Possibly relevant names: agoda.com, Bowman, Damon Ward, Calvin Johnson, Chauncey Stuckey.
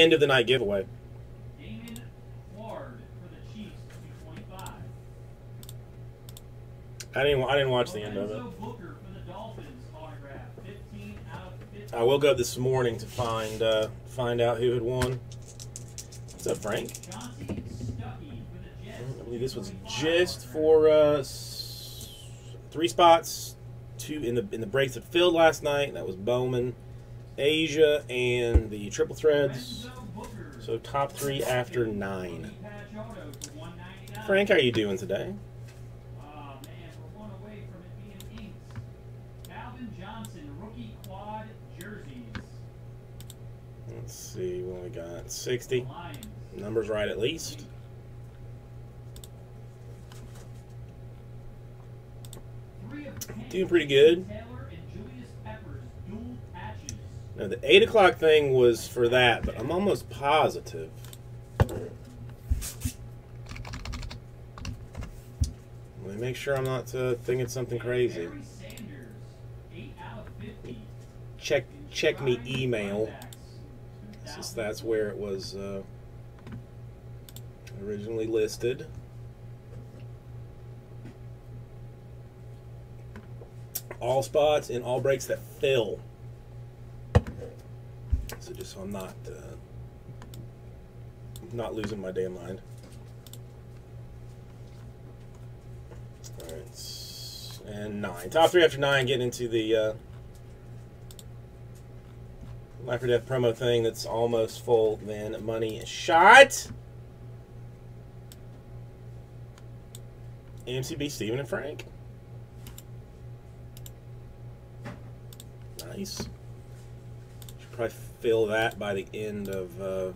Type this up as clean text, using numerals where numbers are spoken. end of the night giveaway. Damon Ward for the Chiefs, 225. I didn't watch the end of it. Booker for the Dolphins, autograph, 15 out of 15. I woke up this morning to find out who had won. What's up, Frank? Chauncey Stuckey for the Jets. I believe this was just for three spots, two in the breaks that filled last night. That was Bowman, Asia, and the triple threads. So top three after 9. Frank, how are you doing today? Man, we're one away from it being inks. Calvin Johnson, rookie quad jerseys. Let's see what we got. 60. Numbers right at least. Doing pretty good. Now, the 8 o'clock thing was for that, but I'm almost positive. Let me make sure I'm not thinking something crazy. Check me email, since that's where it was originally listed. All spots and all breaks that fill. So just so I'm not losing my damn mind. All right, and 9. Top three after 9. Getting into the Life or Death promo thing that's almost full. Then money shot. MCB, Steven, and Frank. Nice. Should probably fill that by the end of